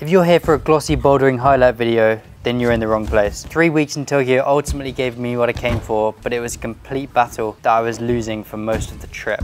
If you're here for a glossy bouldering highlight video, then you're in the wrong place. 3 weeks in Tokyo ultimately gave me what I came for, but it was a complete battle that I was losing for most of the trip.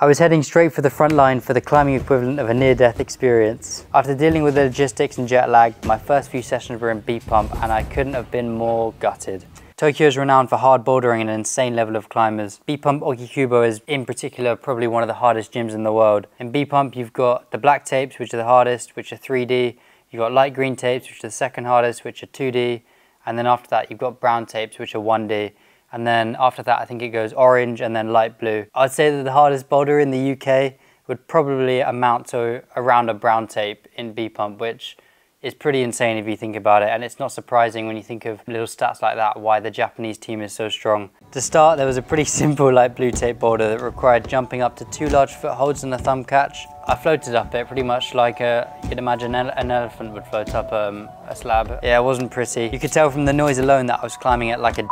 I was heading straight for the front line for the climbing equivalent of a near-death experience. After dealing with the logistics and jet lag, my first few sessions were in B-Pump and I couldn't have been more gutted. Tokyo is renowned for hard bouldering and an insane level of climbers. B-Pump Ogikubo is in particular probably one of the hardest gyms in the world. In B-Pump you've got the black tapes, which are the hardest, which are 3D, you've got light green tapes, which are the second hardest, which are 2D, and then after that you've got brown tapes, which are 1D, and then after that I think it goes orange and then light blue. I'd say that the hardest boulder in the UK would probably amount to around a brown tape in B-Pump, which it's pretty insane if you think about it, and it's not surprising when you think of little stats like that why the Japanese team is so strong. To start, there was a pretty simple light blue tape boulder that required jumping up to 2 large footholds and a thumb catch. I floated up it pretty much like you'd imagine an elephant would float up a slab. Yeah, it wasn't pretty. You could tell from the noise alone that I was climbing it like a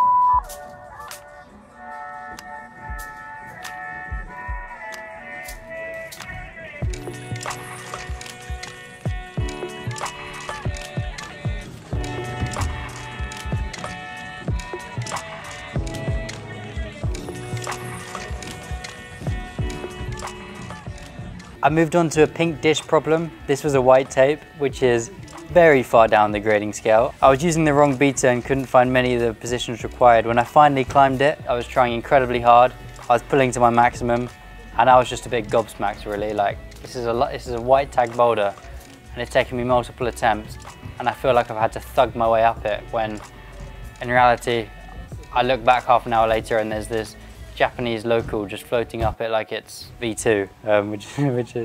I moved on to a pink dish problem. This was a white tape, which is very far down the grading scale. I was using the wrong beta and couldn't find many of the positions required. When I finally climbed it, I was trying incredibly hard. I was pulling to my maximum, and I was just a bit gobsmacked really. Like, this is a white tag boulder, and it's taken me multiple attempts, and I feel like I've had to thug my way up it, when in reality, I look back half an hour later and there's this Japanese local just floating up it like it's V2, which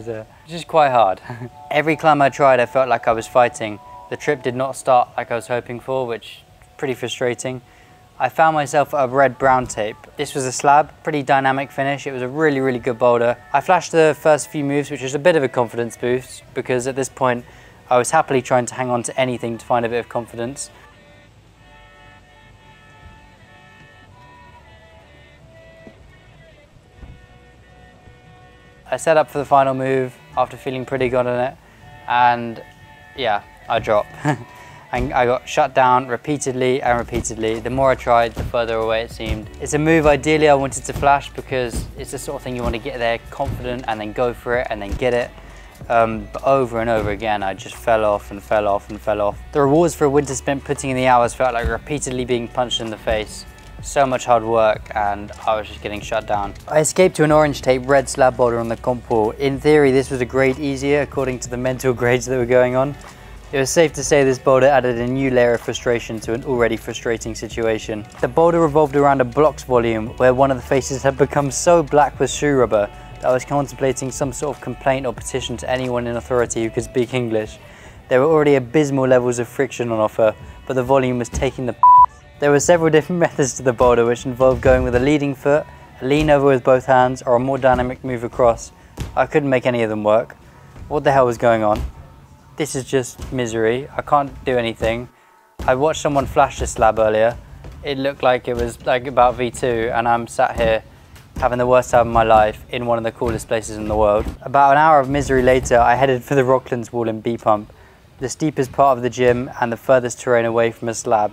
is quite hard. Every climb I tried, I felt like I was fighting. The trip did not start like I was hoping for, which is pretty frustrating. I found myself at a red-brown tape. This was a slab, pretty dynamic finish. It was a really, really good boulder. I flashed the first few moves, which was a bit of a confidence boost, because at this point, I was happily trying to hang on to anything to find a bit of confidence. I set up for the final move after feeling pretty good on it, and yeah, I dropped. And I got shut down repeatedly and repeatedly. The more I tried, the further away it seemed. It's a move ideally I wanted to flash because it's the sort of thing you want to get there confident and then go for it and then get it. But over and over again, I just fell off and fell off and fell off. The rewards for a winter spent putting in the hours felt like repeatedly being punched in the face. So much hard work, and I was just getting shut down. I escaped to an orange tape red slab boulder on the comp wall. In theory, this was a grade easier according to the mental grades that were going on. It was safe to say this boulder added a new layer of frustration to an already frustrating situation. The boulder revolved around a blocks volume where one of the faces had become so black with shoe rubber that I was contemplating some sort of complaint or petition to anyone in authority who could speak English. There were already abysmal levels of friction on offer, but the volume was taking the There were several different methods to the boulder, which involved going with a leading foot, a lean over with both hands, or a more dynamic move across. I couldn't make any of them work. What the hell was going on? This is just misery. I can't do anything. I watched someone flash this slab earlier. It looked like it was like about V2, and I'm sat here having the worst time of my life in one of the coolest places in the world. About an hour of misery later, I headed for the Rocklands Wall in B-Pump, the steepest part of the gym and the furthest terrain away from a slab.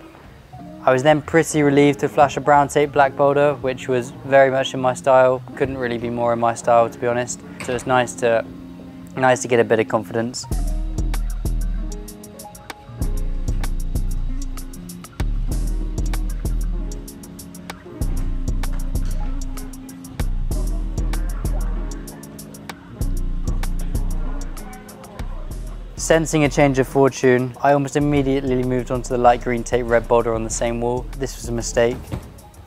I was then pretty relieved to flash a brown tape black boulder, which was very much in my style. Couldn't really be more in my style, to be honest. So it's nice to get a bit of confidence. Sensing a change of fortune, I almost immediately moved on to the light green tape red boulder on the same wall. This was a mistake.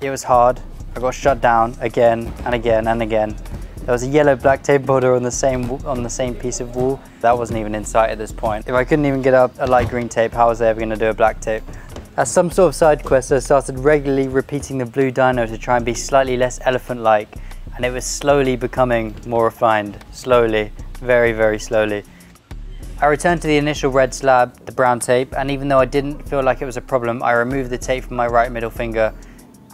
It was hard. I got shut down again and again and again. There was a yellow black tape boulder on the same piece of wall. That wasn't even in sight at this point. If I couldn't even get up a light green tape, how was I ever going to do a black tape? As some sort of side quest, I started regularly repeating the blue dino to try and be slightly less elephant-like, and it was slowly becoming more refined. Slowly, very, very slowly. I returned to the initial red slab, the brown tape, and even though I didn't feel like it was a problem, I removed the tape from my right middle finger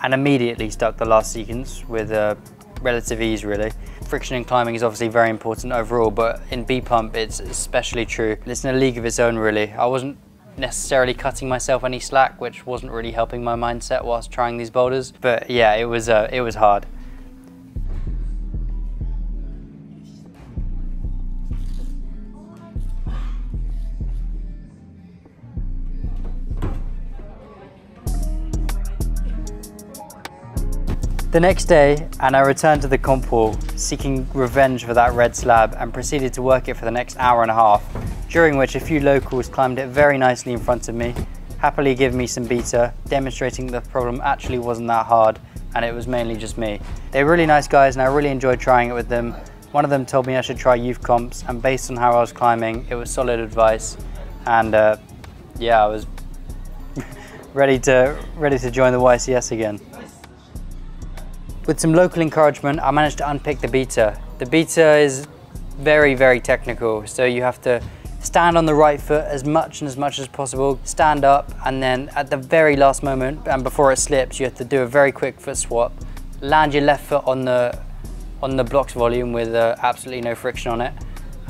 and immediately stuck the last sequence with a relative ease really. Friction in climbing is obviously very important overall, but in B-Pump it's especially true. It's in a league of its own really. I wasn't necessarily cutting myself any slack, which wasn't really helping my mindset whilst trying these boulders, but yeah, it was hard. The next day, and I returned to the comp hall, seeking revenge for that red slab, and proceeded to work it for the next hour and a half, during which a few locals climbed it very nicely in front of me, happily giving me some beta, demonstrating that the problem actually wasn't that hard, and it was mainly just me. They were really nice guys, and I really enjoyed trying it with them. One of them told me I should try youth comps, and based on how I was climbing, it was solid advice, and yeah, I was ready to join the YCS again. With some local encouragement, I managed to unpick the beta. The beta is very, very technical, so you have to stand on the right foot as much as possible, stand up, and then at the very last moment, and before it slips, you have to do a very quick foot swap, land your left foot on the blocks volume with absolutely no friction on it,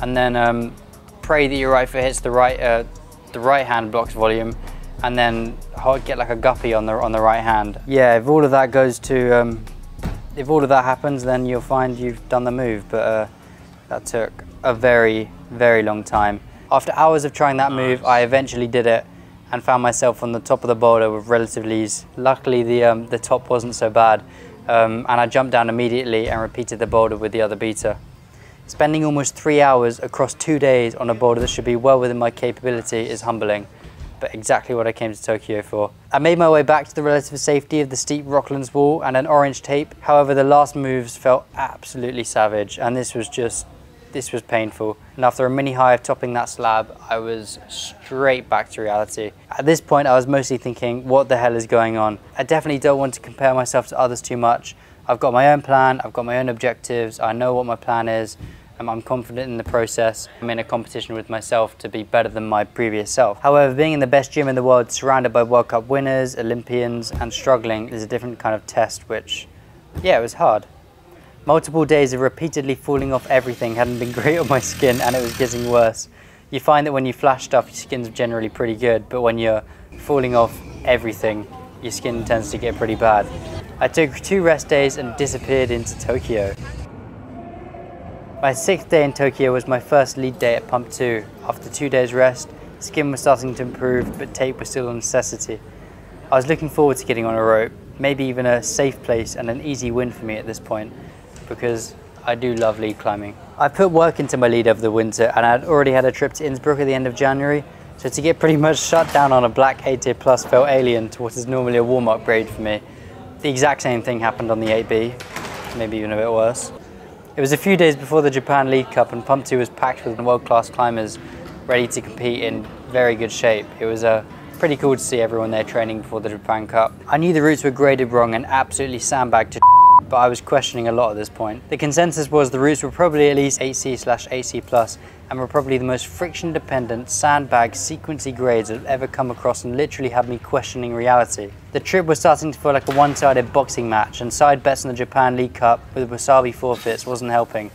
and then pray that your right foot hits the right hand blocks volume, and then get like a guppy on the right hand. Yeah, if all of that goes to if all of that happens, then you'll find you've done the move, but that took a very, very long time. After hours of trying that move, I eventually did it and found myself on the top of the boulder with relative ease. Luckily, the top wasn't so bad, and I jumped down immediately and repeated the boulder with the other beta. Spending almost 3 hours across 2 days on a boulder that should be well within my capability is humbling, but exactly what I came to Tokyo for. I made my way back to the relative safety of the steep Rocklands Wall and an orange tape. However, the last moves felt absolutely savage, and this was painful. And after a mini high of topping that slab, I was straight back to reality. At this point, I was mostly thinking, what the hell is going on? I definitely don't want to compare myself to others too much. I've got my own plan, I've got my own objectives, I know what my plan is, I'm confident in the process. I'm in a competition with myself to be better than my previous self. However, being in the best gym in the world, surrounded by World Cup winners, Olympians, and struggling is a different kind of test, which, yeah, it was hard. Multiple days of repeatedly falling off everything hadn't been great on my skin, and it was getting worse. You find that when you flash stuff, your skin's generally pretty good, but when you're falling off everything, your skin tends to get pretty bad. I took 2 rest days and disappeared into Tokyo. My 6th day in Tokyo was my first lead day at Pump 2. After 2 days rest, skin was starting to improve, but tape was still a necessity. I was looking forward to getting on a rope, maybe even a safe place and an easy win for me at this point, because I do love lead climbing. I put work into my lead over the winter, and I'd already had a trip to Innsbruck at the end of January, so to get pretty much shut down on a black 8A plus felt alien to what is normally a warm-up grade for me. The exact same thing happened on the 8B, maybe even a bit worse. It was a few days before the Japan League Cup, and Pump 2 was packed with world-class climbers ready to compete in very good shape. It was pretty cool to see everyone there training before the Japan Cup. I knew the routes were graded wrong and absolutely sandbagged to but I was questioning a lot at this point. The consensus was the routes were probably at least 8C/8C+, and were probably the most friction-dependent, sandbag, sequency grades I've ever come across, and literally had me questioning reality. The trip was starting to feel like a one-sided boxing match, and side bets on the Japan League Cup with wasabi forfeits wasn't helping.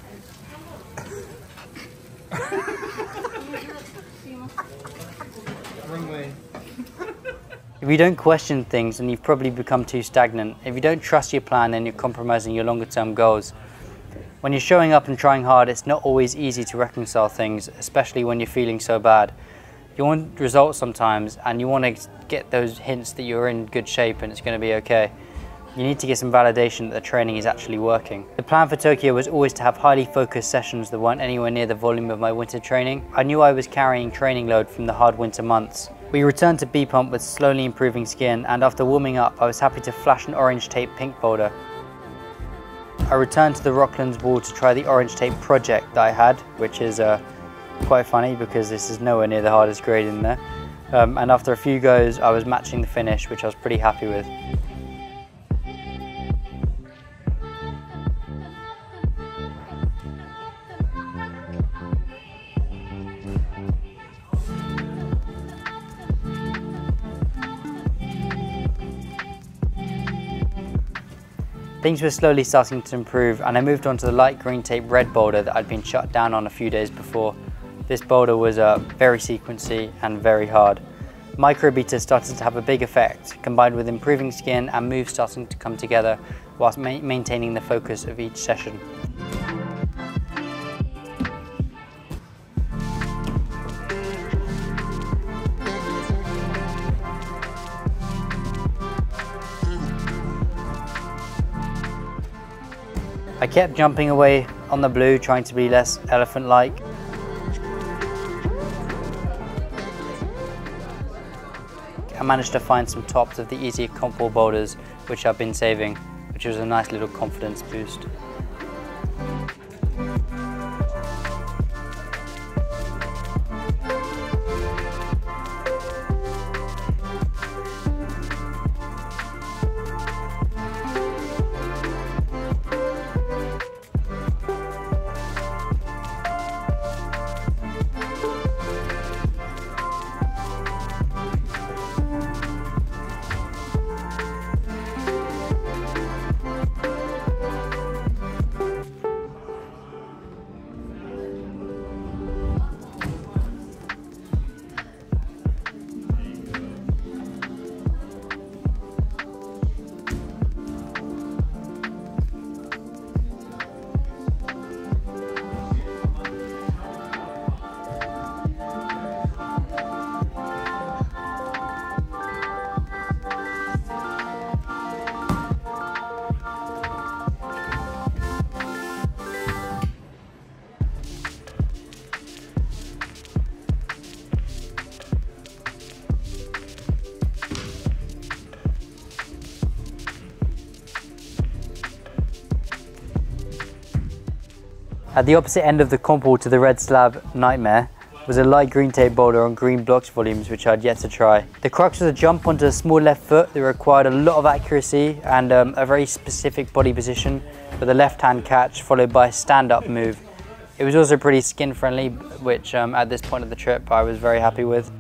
If you don't question things, then you've probably become too stagnant. If you don't trust your plan, then you're compromising your longer term goals. When you're showing up and trying hard, it's not always easy to reconcile things, especially when you're feeling so bad. You want results sometimes, and you want to get those hints that you're in good shape and it's going to be okay. You need to get some validation that the training is actually working. The plan for Tokyo was always to have highly focused sessions that weren't anywhere near the volume of my winter training. I knew I was carrying training load from the hard winter months. We returned to B-Pump with slowly improving skin, and after warming up, I was happy to flash an orange tape pink boulder. I returned to the Rocklands Wall to try the orange tape project that I had, which is quite funny because this is nowhere near the hardest grade in there. And after a few goes, I was matching the finish, which I was pretty happy with. Things were slowly starting to improve and I moved on to the light green tape red boulder that I'd been shut down on a few days before. This boulder was very sequency and very hard. Microbeaters started to have a big effect, combined with improving skin and moves starting to come together whilst maintaining the focus of each session. I kept jumping away on the blue, trying to be less elephant-like. I managed to find some tops of the easier comp wall boulders, which I've been saving, which was a nice little confidence boost. At the opposite end of the comp wall to the red slab nightmare was a light green tape boulder on green blocks volumes, which I'd yet to try. The crux was a jump onto a small left foot that required a lot of accuracy and a very specific body position with a left hand catch followed by a stand up move. It was also pretty skin friendly, which at this point of the trip I was very happy with.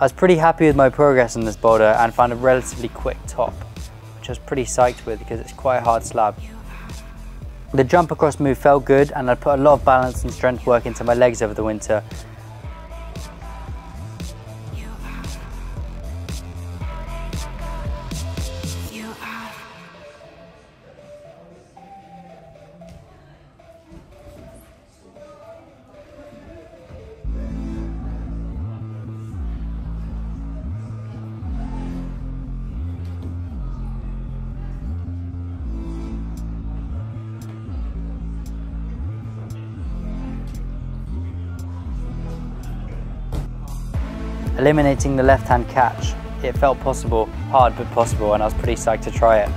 I was pretty happy with my progress in this boulder and found a relatively quick top, which I was pretty psyched with because it's quite a hard slab. The jump across move felt good and I put a lot of balance and strength work into my legs over the winter. Eliminating the left-hand catch, it felt possible, hard but possible, and I was pretty psyched to try it.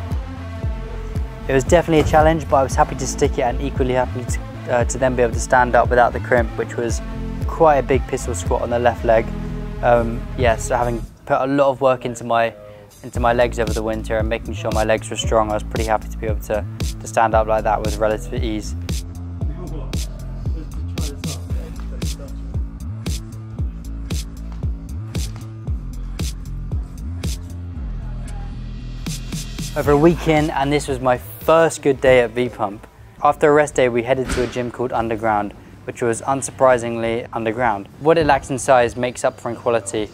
It was definitely a challenge, but I was happy to stick it and equally happy to then be able to stand up without the crimp, which was quite a big pistol squat on the left leg. So having put a lot of work into my legs over the winter and making sure my legs were strong, I was pretty happy to be able to stand up like that with relative ease. Over a week in, and this was my first good day at B-Pump. After a rest day, we headed to a gym called Underground, which was unsurprisingly underground. What it lacks in size makes up for in quality.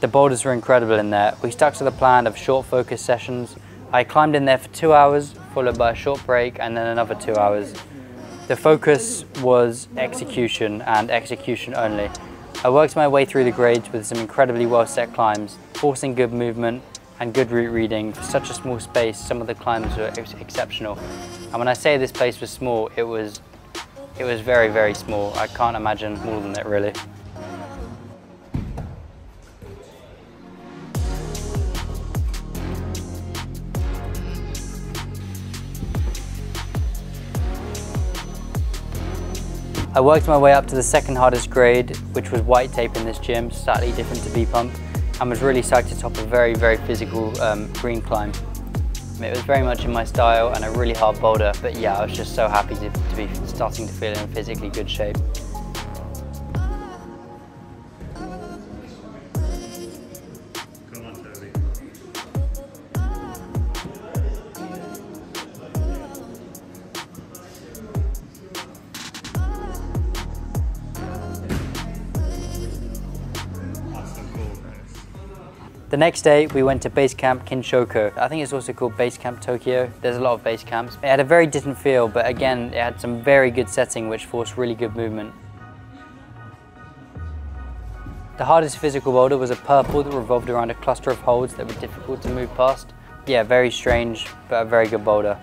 The boulders were incredible in there. We stuck to the plan of short focus sessions. I climbed in there for 2 hours, followed by a short break, and then another 2 hours. The focus was execution and execution only. I worked my way through the grades with some incredibly well-set climbs, forcing good movement, and good route reading. For such a small space, some of the climbs were exceptional. And when I say this place was small, it was very, very small. I can't imagine more than that, really. I worked my way up to the second hardest grade, which was white tape in this gym, slightly different to B-Pump, and was really psyched to top a very, very physical green climb. It was very much in my style and a really hard boulder, but yeah, I was just so happy to be starting to feel in physically good shape. The next day we went to base camp Kinshoku. I think it's also called base camp Tokyo. There's a lot of base camps. It had a very different feel, but again, it had some very good setting which forced really good movement. The hardest physical boulder was a purple that revolved around a cluster of holds that were difficult to move past. Yeah, very strange, but a very good boulder.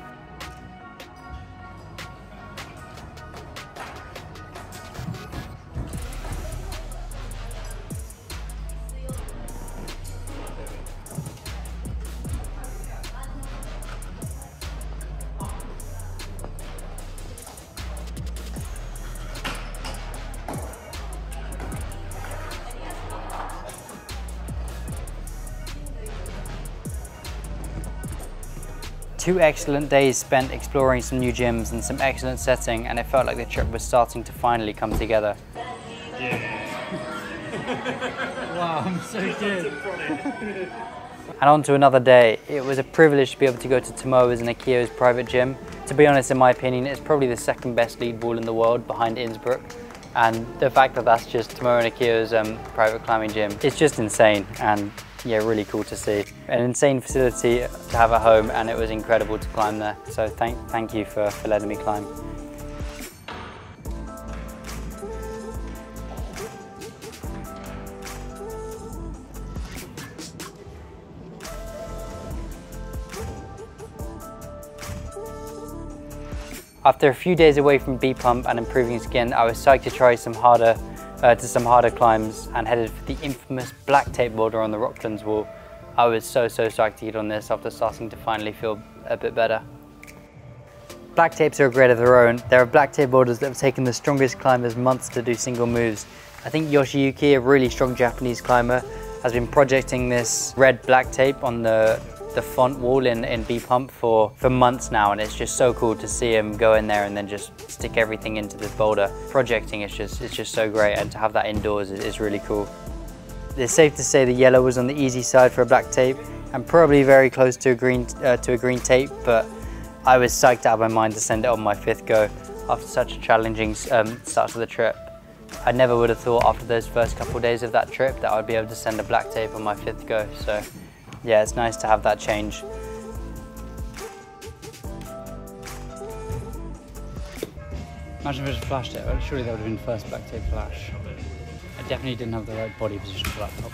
Two excellent days spent exploring some new gyms and some excellent setting, and it felt like the trip was starting to finally come together. Yeah. Wow, I'm so good. And on to another day. It was a privilege to be able to go to Tomoa's and Akio's private gym. To be honest, in my opinion, it's probably the second best lead wall in the world behind Innsbruck. And the fact that that's just Tomoa and Akio's private climbing gym, it's just insane. And yeah, really cool to see. An insane facility to have at home, and it was incredible to climb there. So thank you for letting me climb. After a few days away from B-Pump and improving skin, I was psyched to try some harder climbs and headed for the infamous black tape boulder on the Rocklands Wall. I was so psyched to get on this after starting to finally feel a bit better. Black tapes are a grade of their own. There are black tape boulders that have taken the strongest climbers months to do single moves. I think Yoshiyuki, a really strong Japanese climber, has been projecting this red black tape on the font wall in B-Pump for months now, and it's just so cool to see him go in there and then just stick everything into this boulder. Projecting it's just so great, and to have that indoors is really cool. It's safe to say the yellow was on the easy side for a black tape, and probably very close to a green tape, but I was psyched out of my mind to send it on my fifth go after such a challenging start to the trip. I never would have thought after those first couple of days of that trip that I'd be able to send a black tape on my fifth go, so yeah, it's nice to have that change. Imagine if it was a flash tape. Surely that would have been the first black tape flash. I definitely didn't have the right body position for that top.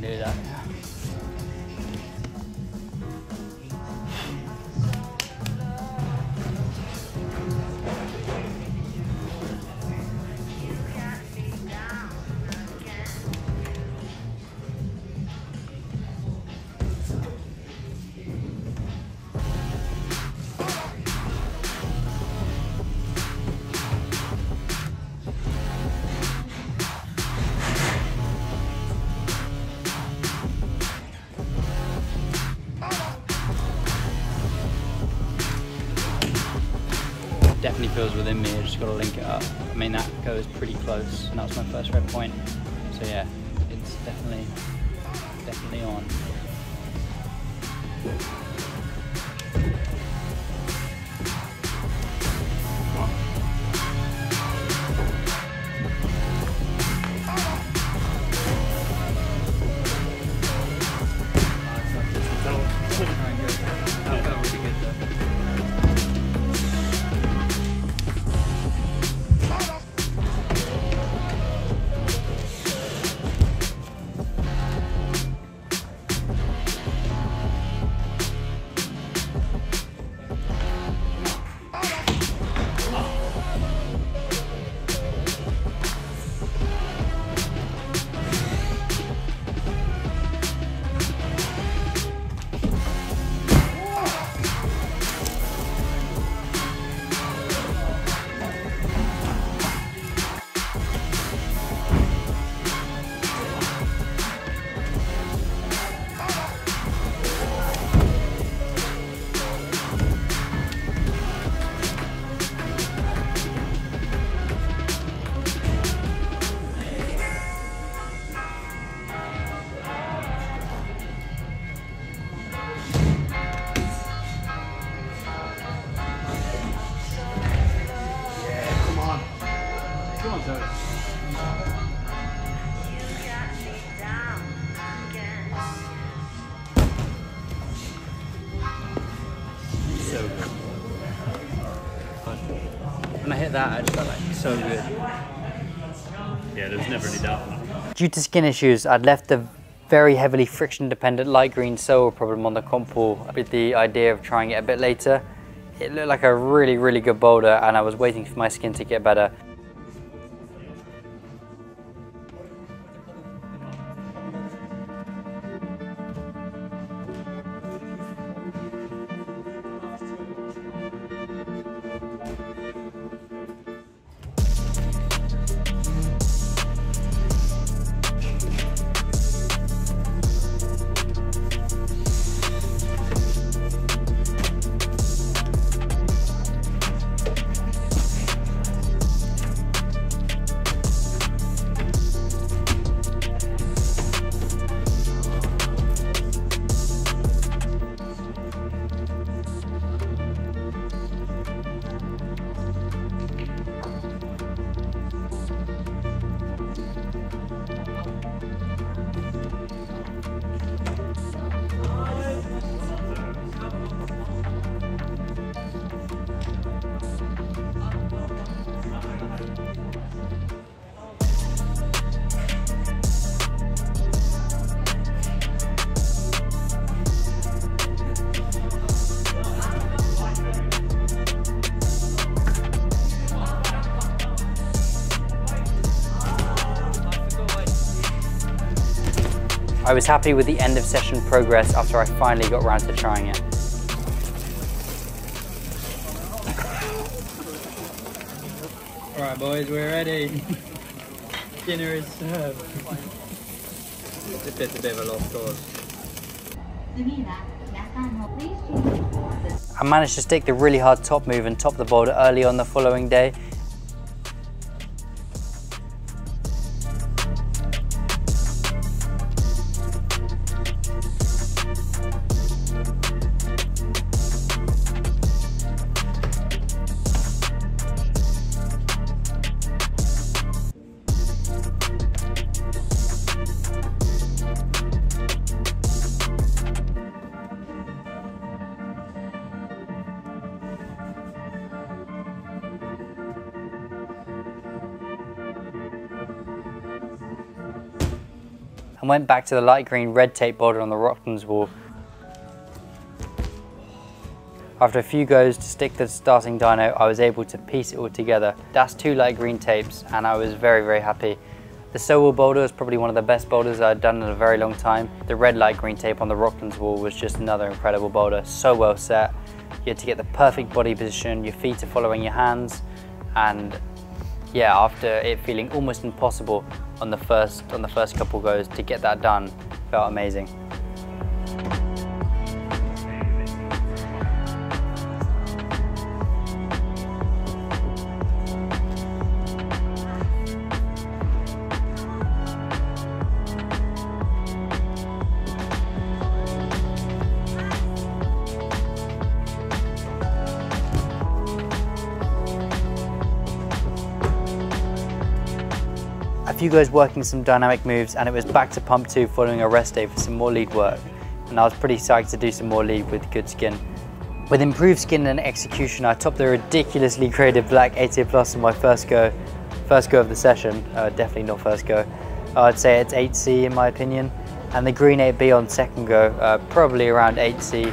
Do that. Definitely feels within me, I just got to link it up. I mean, that goes pretty close, and that's my first red point. So yeah, it's definitely on. going, sir? You got me down again. So good. When I hit that, I just felt like so good. Yeah, there was never any doubt. Due to skin issues, I'd left the very heavily friction dependent light green sole problem on the comp pool with the idea of trying it a bit later. It looked like a really, really good boulder and I was waiting for my skin to get better. I was happy with the end of session progress after I finally got around to trying it. All right, boys, we're ready. Dinner is served. It's a bit of a lost cause. I managed to stick the really hard top move and top the boulder early on the following day. And went back to the light green red tape boulder on the Rocklands Wall. After a few goes to stick the starting dyno, I was able to piece it all together. That's 2 light green tapes and I was very, very happy. The Sowall boulder is probably one of the best boulders I'd done in a very long time. The red light green tape on the Rocklands Wall was just another incredible boulder, so well set. You had to get the perfect body position, your feet are following your hands, and yeah, after it feeling almost impossible on the first couple goes, to get that done felt amazing. A few guys working some dynamic moves and it was back to Pump 2 following a rest day for some more lead work, and I was pretty psyched to do some more lead with good skin. With improved skin and execution, I topped the ridiculously graded black 80 plus in my first go of the session, definitely not first go. I'd say it's 8C in my opinion, and the green 8B on second go, probably around 8C,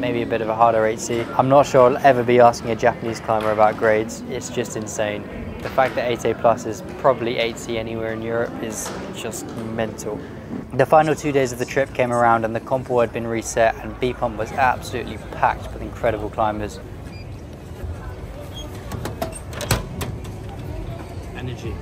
maybe a bit of a harder 8C. I'm not sure I'll ever be asking a Japanese climber about grades, it's just insane. The fact that 8A plus is probably 8C anywhere in Europe is just mental. The final 2 days of the trip came around and the comp pool had been reset and B-Pump was absolutely packed with incredible climbers. Energy.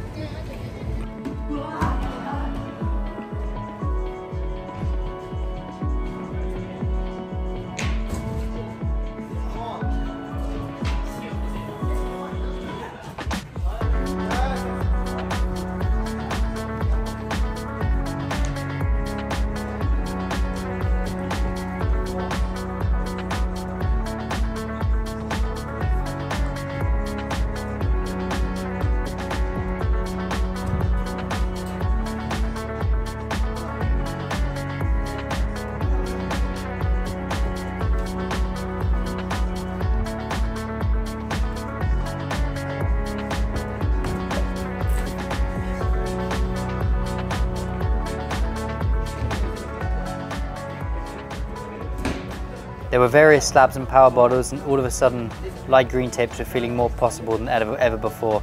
There were various slabs and power bottles, and all of a sudden light green tapes were feeling more possible than ever before.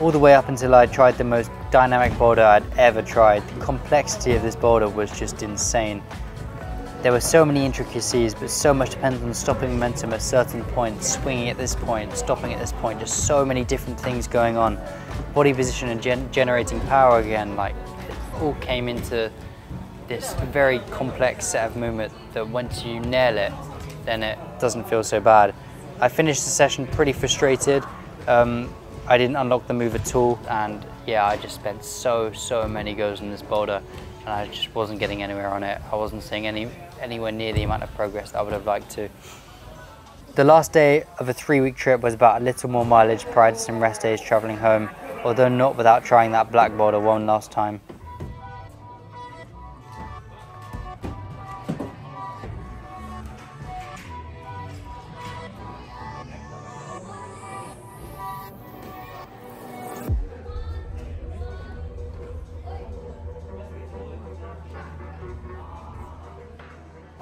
All the way up until I tried the most dynamic boulder I'd ever tried. The complexity of this boulder was just insane. There were so many intricacies, but so much depends on stopping momentum at certain points, swinging at this point, stopping at this point, just so many different things going on. Body position and generating power again, like it all came into this very complex set of movement that once you nail it, then it doesn't feel so bad. I finished the session pretty frustrated. I didn't unlock the move at all, and yeah, I just spent so many goes on this boulder, and I just wasn't getting anywhere on it. I wasn't seeing anywhere near the amount of progress that I would have liked to. The last day of a 3-week trip was about a little more mileage prior to some rest days traveling home, although not without trying that black boulder one last time.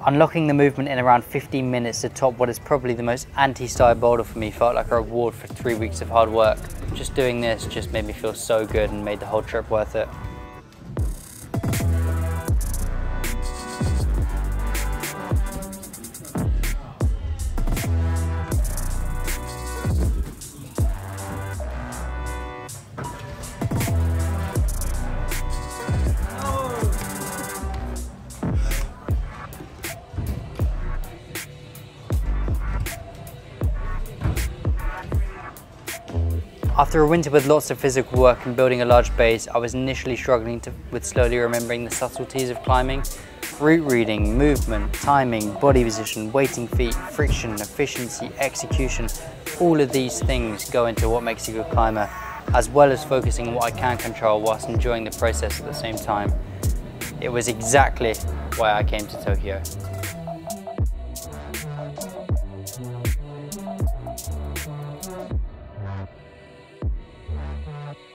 Unlocking the movement in around 15 minutes to top what is probably the most anti-style boulder for me felt like a reward for 3 weeks of hard work. Just doing this just made me feel so good and made the whole trip worth it. After a winter with lots of physical work and building a large base, I was initially struggling with slowly remembering the subtleties of climbing. Route reading, movement, timing, body position, weighting feet, friction, efficiency, execution, all of these things go into what makes a good climber, as well as focusing on what I can control whilst enjoying the process at the same time. It was exactly why I came to Tokyo.